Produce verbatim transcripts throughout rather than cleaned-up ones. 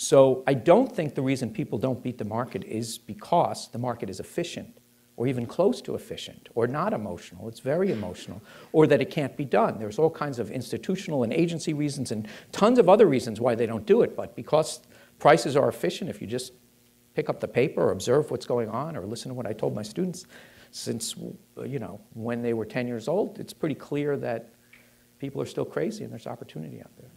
So I don't think the reason people don't beat the market is because the market is efficient, or even close to efficient, or not emotional. It's very emotional, or that it can't be done. There's all kinds of institutional and agency reasons and tons of other reasons why they don't do it, but because prices are efficient, if you just pick up the paper or observe what's going on or listen to what I told my students since, you know, when they were ten years old, it's pretty clear that people are still crazy and there's opportunity out there.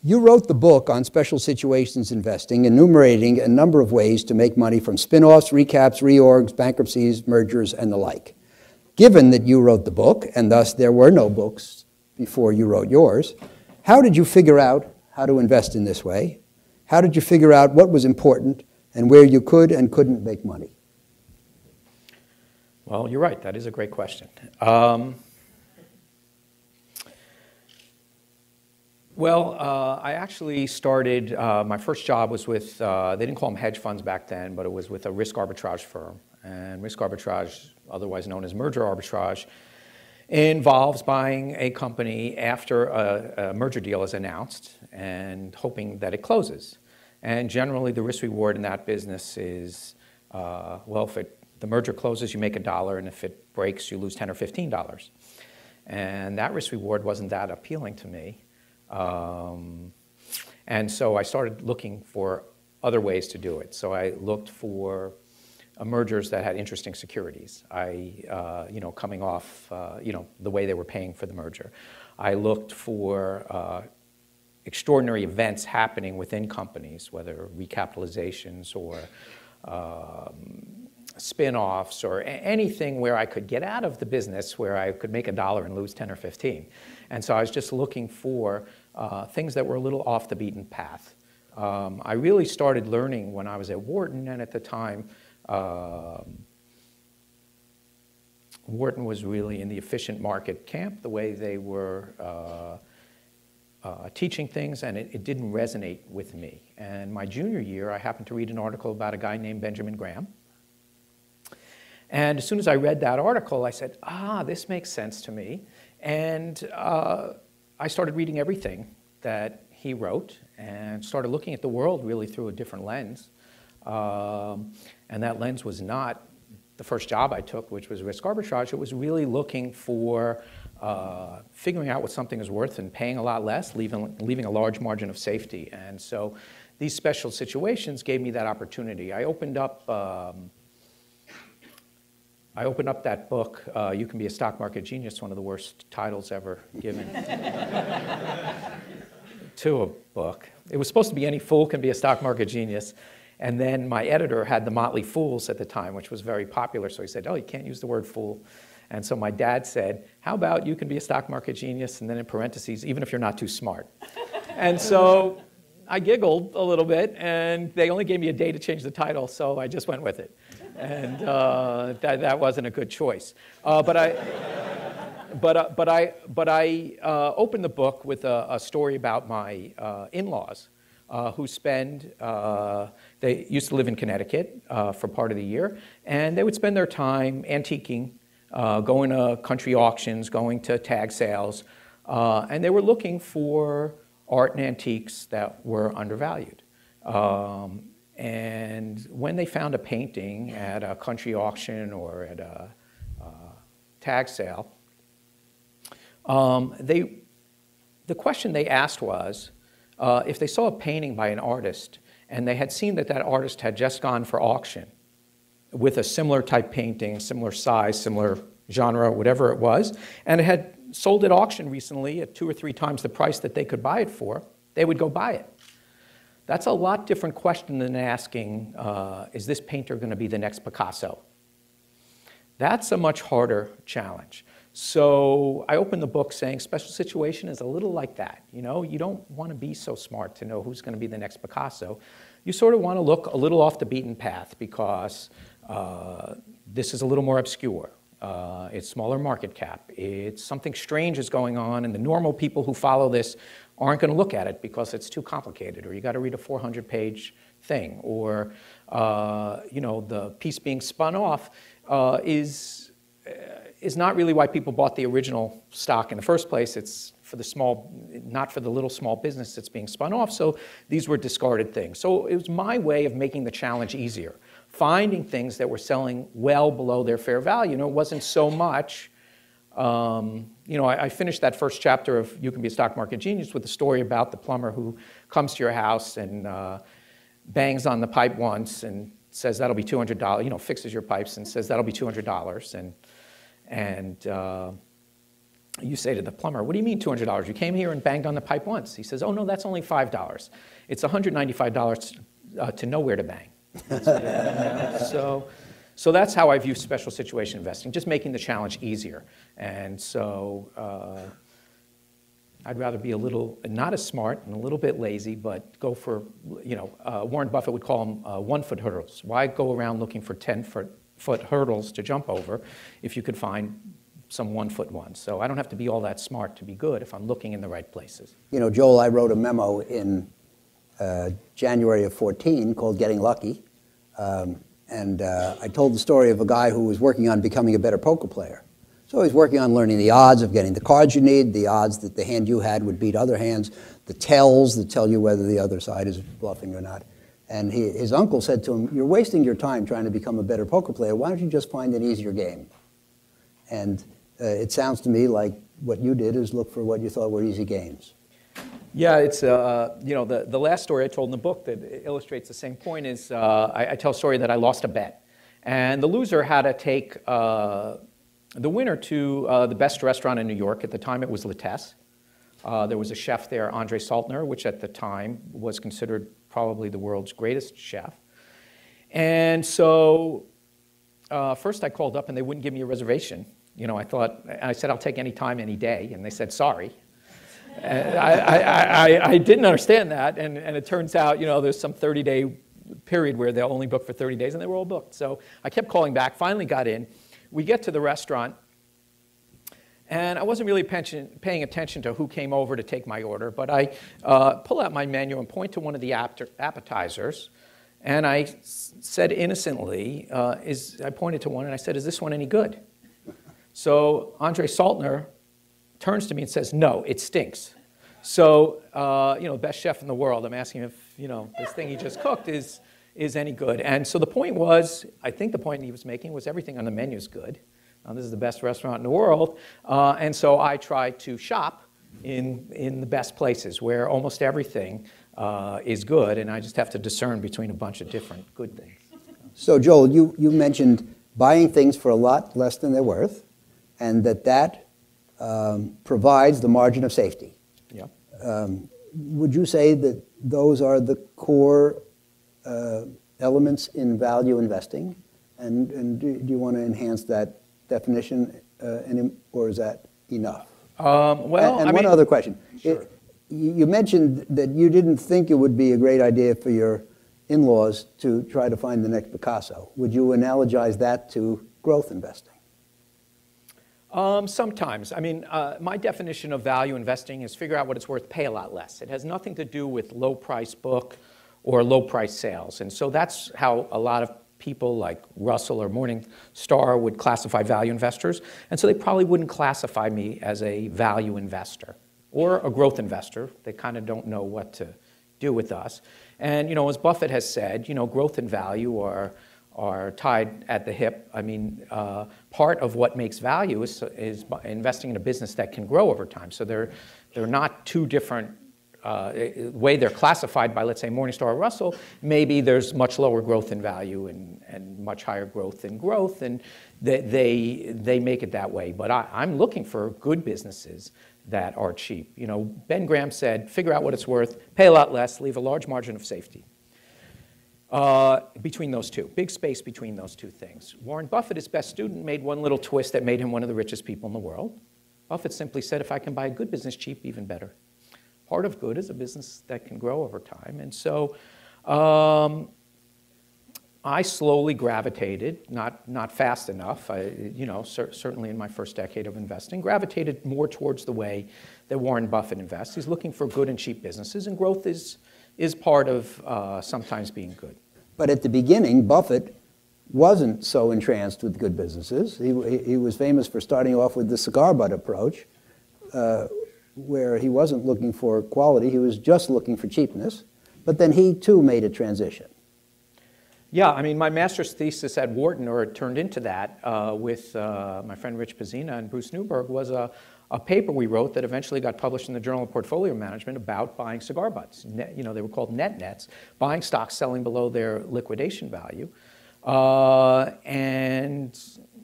You wrote the book on special situations investing, enumerating a number of ways to make money from spin-offs, recaps, reorgs, bankruptcies, mergers, and the like. Given that you wrote the book, and thus there were no books before you wrote yours, how did you figure out how to invest in this way? How did you figure out what was important and where you could and couldn't make money? Well, you're right. That is a great question. Um, Well, uh, I actually started, uh, my first job was with, uh, they didn't call them hedge funds back then, but it was with a risk arbitrage firm. And risk arbitrage, otherwise known as merger arbitrage, involves buying a company after a, a merger deal is announced and hoping that it closes. And generally the risk reward in that business is, uh, well, if it, the merger closes, you make a dollar, and if it breaks, you lose ten or fifteen dollars. And that risk reward wasn't that appealing to me. Um, and so I started looking for other ways to do it. So I looked for uh, mergers that had interesting securities. I, uh, you know, coming off, uh, you know, the way they were paying for the merger. I looked for uh, extraordinary events happening within companies, whether recapitalizations or um, spin-offs or anything where I could get out of the business where I could make a dollar and lose ten or fifteen. And so I was just looking for uh, things that were a little off the beaten path. Um, I really started learning when I was at Wharton, and at the time, uh, Wharton was really in the efficient market camp, the way they were uh, Uh, teaching things, and it, it didn't resonate with me. And my junior year, I happened to read an article about a guy named Benjamin Graham. And as soon as I read that article, I said, ah, this makes sense to me. And uh, I started reading everything that he wrote and started looking at the world really through a different lens. Um, and that lens was not the first job I took, which was risk arbitrage. It was really looking for Uh, figuring out what something is worth and paying a lot less, leaving, leaving a large margin of safety. And so these special situations gave me that opportunity. I opened up, um, I opened up that book, uh, You Can Be a Stock Market Genius, one of the worst titles ever given to a book. It was supposed to be Any Fool Can Be a Stock Market Genius. And then my editor had the Motley Fools at the time, which was very popular. So he said, oh, you can't use the word fool. And so my dad said, how about You Can Be a Stock Market Genius, and then in parentheses, even if you're not too smart. And so I giggled a little bit, and they only gave me a day to change the title, so I just went with it. And uh, that, that wasn't a good choice. Uh, but I, but, uh, but I, but I uh, opened the book with a, a story about my uh, in-laws uh, who spend, uh, they used to live in Connecticut uh, for part of the year, and they would spend their time antiquing, Uh, going to country auctions, going to tag sales, uh, and they were looking for art and antiques that were undervalued. Um, and when they found a painting at a country auction or at a uh, tag sale, um, they, the question they asked was, uh, if they saw a painting by an artist and they had seen that that artist had just gone for auction, with a similar type painting, similar size, similar genre, whatever it was, and it had sold at auction recently at two or three times the price that they could buy it for, they would go buy it. That's a lot different question than asking, uh, is this painter going to be the next Picasso? That's a much harder challenge. So I opened the book saying special situation is a little like that. You know, you don't want to be so smart to know who's going to be the next Picasso. You sort of want to look a little off the beaten path because Uh, this is a little more obscure. Uh, it's smaller market cap. It's something strange is going on, and the normal people who follow this aren't going to look at it because it's too complicated, or you got to read a four hundred page thing, or uh, you know, the piece being spun off uh, is uh, is not really why people bought the original stock in the first place. It's for the small, not for the little small business that's being spun off. So these were discarded things. So it was my way of making the challenge easier, finding things that were selling well below their fair value. You know, it wasn't so much, um, you know, I, I finished that first chapter of You Can Be a Stock Market Genius with a story about the plumber who comes to your house and uh, bangs on the pipe once and says that'll be two hundred dollars, you know, fixes your pipes and says that'll be two hundred dollars. And, and uh, you say to the plumber, what do you mean two hundred dollars? You came here and banged on the pipe once. He says, oh no, that's only five dollars. It's one hundred ninety-five dollars uh, to know where to bang. so, so that's how I view special situation investing, just making the challenge easier. And so uh, I'd rather be a little, not as smart and a little bit lazy, but go for, you know, uh, Warren Buffett would call them uh, one-foot hurdles. Why go around looking for ten-foot hurdles to jump over if you could find some one-foot ones? So I don't have to be all that smart to be good if I'm looking in the right places. You know, Joel, I wrote a memo in uh, January of fourteen called Getting Lucky. Um, and uh, I told the story of a guy who was working on becoming a better poker player. So he's working on learning the odds of getting the cards you need, the odds that the hand you had would beat other hands, the tells that tell you whether the other side is bluffing or not. And he, his uncle said to him, you're wasting your time trying to become a better poker player. Why don't you just find an easier game? And uh, it sounds to me like what you did is look for what you thought were easy games. Yeah, it's, uh, you know, the, the last story I told in the book that illustrates the same point is uh, I, I tell a story that I lost a bet. And the loser had to take uh, the winner to uh, the best restaurant in New York. At the time, it was Le Taste. Uh, there was a chef there, Andre Saltner, which at the time was considered probably the world's greatest chef. And so uh, first I called up and they wouldn't give me a reservation. You know, I thought, I said, I'll take any time, any day. And they said, sorry. And I, I, I, I didn't understand that, and, and it turns out, you know, there's some thirty-day period where they'll only book for thirty days, and they were all booked. So I kept calling back, finally got in. We get to the restaurant, and I wasn't really pension, paying attention to who came over to take my order, but I uh, pull out my menu and point to one of the appetizers, and I said innocently, uh, is, I pointed to one, and I said, is this one any good? So Andre Saltner turns to me and says, no, it stinks. So, uh, you know, best chef in the world, I'm asking if, you know, this thing he just cooked is, is any good. And so the point was, I think the point he was making was everything on the menu is good. Uh, this is the best restaurant in the world. Uh, and so I try to shop in, in the best places where almost everything uh, is good. And I just have to discern between a bunch of different good things. So Joel, you, you mentioned buying things for a lot less than they're worth, and that that Um, provides the margin of safety. Yeah. Um, would you say that those are the core uh, elements in value investing? And, and do, do you want to enhance that definition, uh, and, or is that enough? Um, well, and, and I one mean, other question. Sure. It, you mentioned that you didn't think it would be a great idea for your in-laws to try to find the next Picasso. Would you analogize that to growth investing? Um, sometimes. I mean, uh, my definition of value investing is figure out what it's worth, pay a lot less. It has nothing to do with low price book or low price sales. And so that's how a lot of people like Russell or Morningstar would classify value investors. And so they probably wouldn't classify me as a value investor or a growth investor. They kind of don't know what to do with us. And, you know, as Buffett has said, you know, growth and value are are tied at the hip. I mean, uh, part of what makes value is, is investing in a business that can grow over time. So they're, they're not two different, uh, way they're classified by, let's say, Morningstar or Russell. Maybe there's much lower growth in value and, and much higher growth in growth, and they, they, they make it that way. But I, I'm looking for good businesses that are cheap. You know, Ben Graham said, figure out what it's worth, pay a lot less, leave a large margin of safety. Uh, between those two, big space between those two things. Warren Buffett, his best student, made one little twist that made him one of the richest people in the world. Buffett simply said, if I can buy a good business cheap, even better. Part of good is a business that can grow over time. And so um, I slowly gravitated, not, not fast enough, I, you know, cer certainly in my first decade of investing, gravitated more towards the way that Warren Buffett invests. He's looking for good and cheap businesses, and growth is is part of uh, sometimes being good. But at the beginning, Buffett wasn't so entranced with good businesses. He, he was famous for starting off with the cigar butt approach, uh, where he wasn't looking for quality, he was just looking for cheapness. But then he, too, made a transition. Yeah, I mean, my master's thesis at Wharton, or it turned into that, uh, with uh, my friend Rich Pasina and Bruce Newberg, was a, a paper we wrote that eventually got published in the Journal of Portfolio Management about buying cigar butts. Net, you know, they were called net nets, buying stocks selling below their liquidation value. Uh, and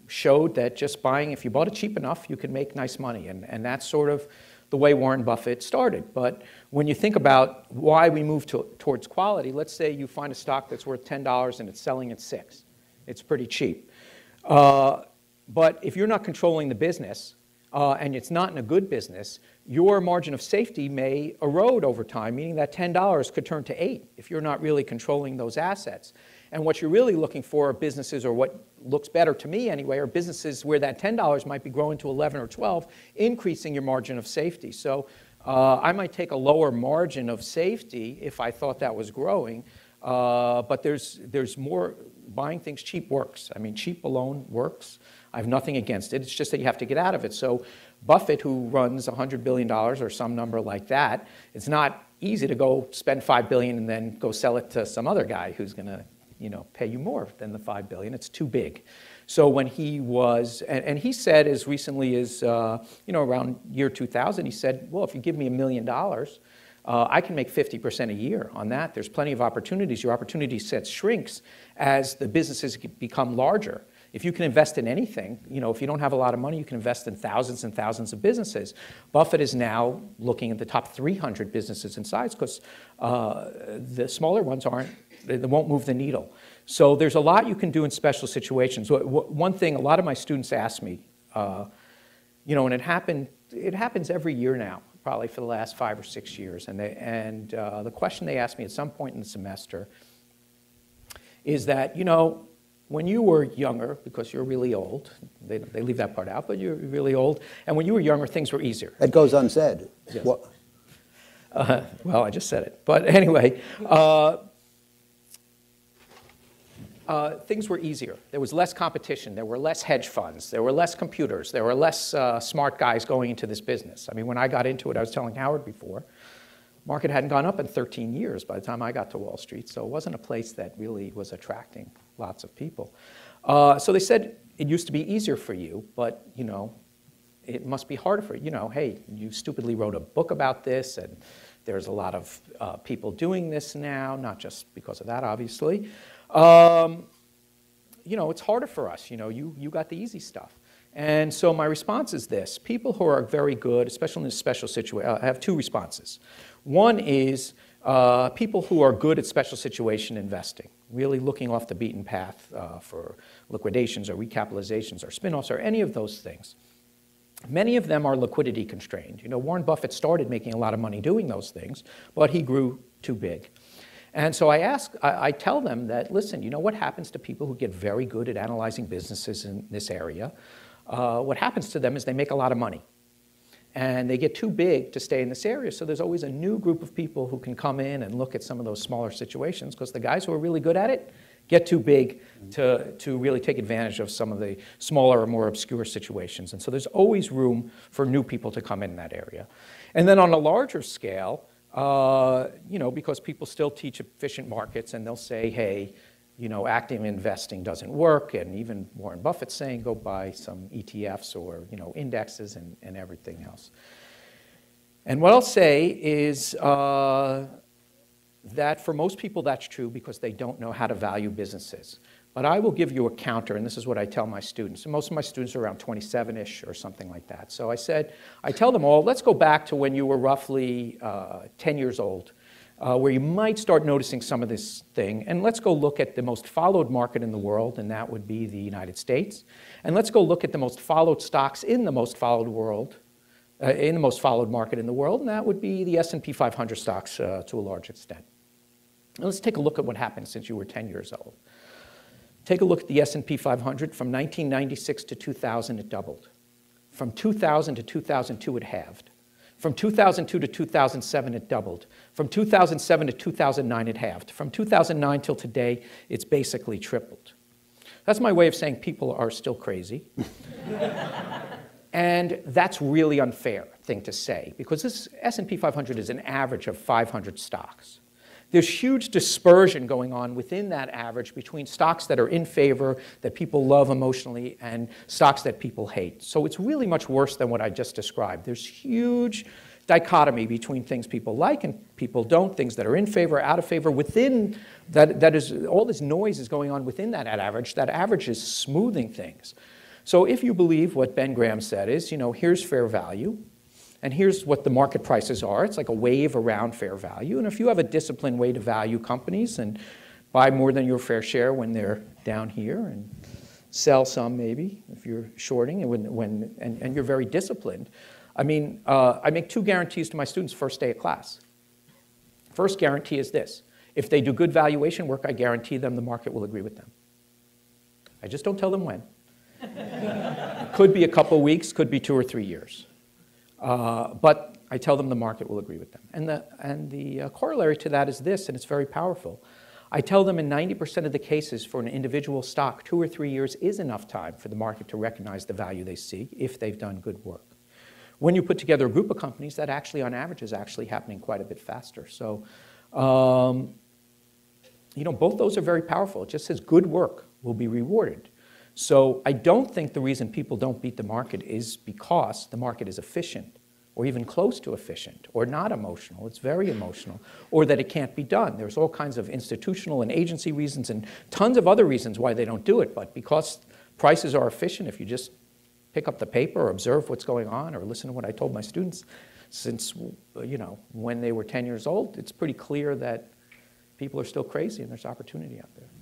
showed that just buying, if you bought it cheap enough, you could make nice money. And, and that's sort of the way Warren Buffett started. But when you think about why we move to, towards quality, let's say you find a stock that's worth ten dollars and it's selling at six. It's pretty cheap. Uh, but if you're not controlling the business, uh, and it's not in a good business, your margin of safety may erode over time, meaning that ten dollars could turn to eight if you're not really controlling those assets. And what you're really looking for are businesses, or what looks better to me anyway, are businesses where that ten dollars might be growing to eleven or twelve, increasing your margin of safety. So uh, I might take a lower margin of safety if I thought that was growing, uh, but there's, there's more, buying things cheap works. I mean, cheap alone works. I have nothing against it. It's just that you have to get out of it. So Buffett, who runs one hundred billion dollars or some number like that, it's not easy to go spend five billion dollars and then go sell it to some other guy who's going to, you know, pay you more than the five billion dollars. It's too big. So when he was, and, and he said as recently as, uh, you know, around year two thousand, he said, well, if you give me a million dollars, uh, I can make fifty percent a year on that. There's plenty of opportunities. Your opportunity set shrinks as the businesses become larger. If you can invest in anything, you know, if you don't have a lot of money, you can invest in thousands and thousands of businesses. Buffett is now looking at the top three hundred businesses in size because uh, the smaller ones aren't, they won't move the needle. So there's a lot you can do in special situations. One thing a lot of my students ask me, uh, you know, and it happened, it happens every year now, probably for the last five or six years. And, they, and uh, the question they asked me at some point in the semester is that, you know, when you were younger, because you're really old, they, they leave that part out, but you're really old, and when you were younger, things were easier. That goes unsaid. Yes. Well, uh, well, I just said it. But anyway, uh, uh, things were easier. There was less competition. There were less hedge funds. There were less computers. There were less uh, smart guys going into this business. I mean, when I got into it, I was telling Howard before, market hadn't gone up in thirteen years by the time I got to Wall Street, so it wasn't a place that really was attracting lots of people. Uh, so they said, it used to be easier for you, but, you know, it must be harder for you. You know, hey, you stupidly wrote a book about this, and there's a lot of uh, people doing this now, not just because of that, obviously. Um, you know, it's harder for us. You know, you, you got the easy stuff. And so my response is this. People who are very good, especially in a special situation, I have two responses. One is uh, people who are good at special situation investing, really looking off the beaten path uh, for liquidations or recapitalizations or spin-offs or any of those things. Many of them are liquidity constrained. You know, Warren Buffett started making a lot of money doing those things, but he grew too big. And so I ask, I, I tell them that, listen, you know, what happens to people who get very good at analyzing businesses in this area? Uh, what happens to them is they make a lot of money. And they get too big to stay in this area, so there's always a new group of people who can come in and look at some of those smaller situations, because the guys who are really good at it get too big to, to really take advantage of some of the smaller or more obscure situations. And so there's always room for new people to come in that area. And then on a larger scale, uh, you know, because people still teach efficient markets and they'll say, hey, you know, active investing doesn't work, and even Warren Buffett's saying go buy some E T Fs or, you know, indexes and, and everything else. And what I'll say is uh, that for most people that's true because they don't know how to value businesses. But I will give you a counter, and this is what I tell my students. And most of my students are around twenty-seven-ish or something like that. So I said, I tell them all, let's go back to when you were roughly uh, ten years old. Uh, where you might start noticing some of this thing. And let's go look at the most followed market in the world, and that would be the United States. And let's go look at the most followed stocks in the most followed world, uh, in the most followed market in the world, and that would be the S and P five hundred stocks uh, to a large extent. And let's take a look at what happened since you were ten years old. Take a look at the S and P five hundred. From nineteen ninety-six to two thousand, it doubled. From two thousand to two thousand two, it halved. From two thousand two to two thousand seven, it doubled. From two thousand seven to two thousand nine, it halved. From two thousand nine till today, it's basically tripled. That's my way of saying people are still crazy. And that's really unfair thing to say, because this S and P five hundred is an average of five hundred stocks. There's huge dispersion going on within that average between stocks that are in favor, that people love emotionally, and stocks that people hate. So it's really much worse than what I just described. There's huge dichotomy between things people like and people don't, things that are in favor, out of favor, within that, that is, all this noise is going on within that average. That average is smoothing things. So if you believe what Ben Graham said is, you know, here's fair value, and here's what the market prices are. It's like a wave around fair value. And if you have a disciplined way to value companies and buy more than your fair share when they're down here and sell some maybe if you're shorting and, when, when, and, and you're very disciplined. I mean, uh, I make two guarantees to my students first day of class. First guarantee is this. If they do good valuation work, I guarantee them the market will agree with them. I just don't tell them when. Could be a couple weeks, could be two or three years. Uh, but I tell them the market will agree with them. And the, and the uh, corollary to that is this, and it's very powerful. I tell them in ninety percent of the cases for an individual stock, two or three years is enough time for the market to recognize the value they see if they've done good work. When you put together a group of companies, that actually on average is actually happening quite a bit faster. So, um, you know, both those are very powerful. It just says good work will be rewarded. So I don't think the reason people don't beat the market is because the market is efficient or even close to efficient or not emotional. It's very emotional, or that it can't be done. There's all kinds of institutional and agency reasons and tons of other reasons why they don't do it. But because prices are efficient, if you just pick up the paper or observe what's going on or listen to what I told my students since, you know, when they were ten years old, it's pretty clear that people are still crazy and there's opportunity out there.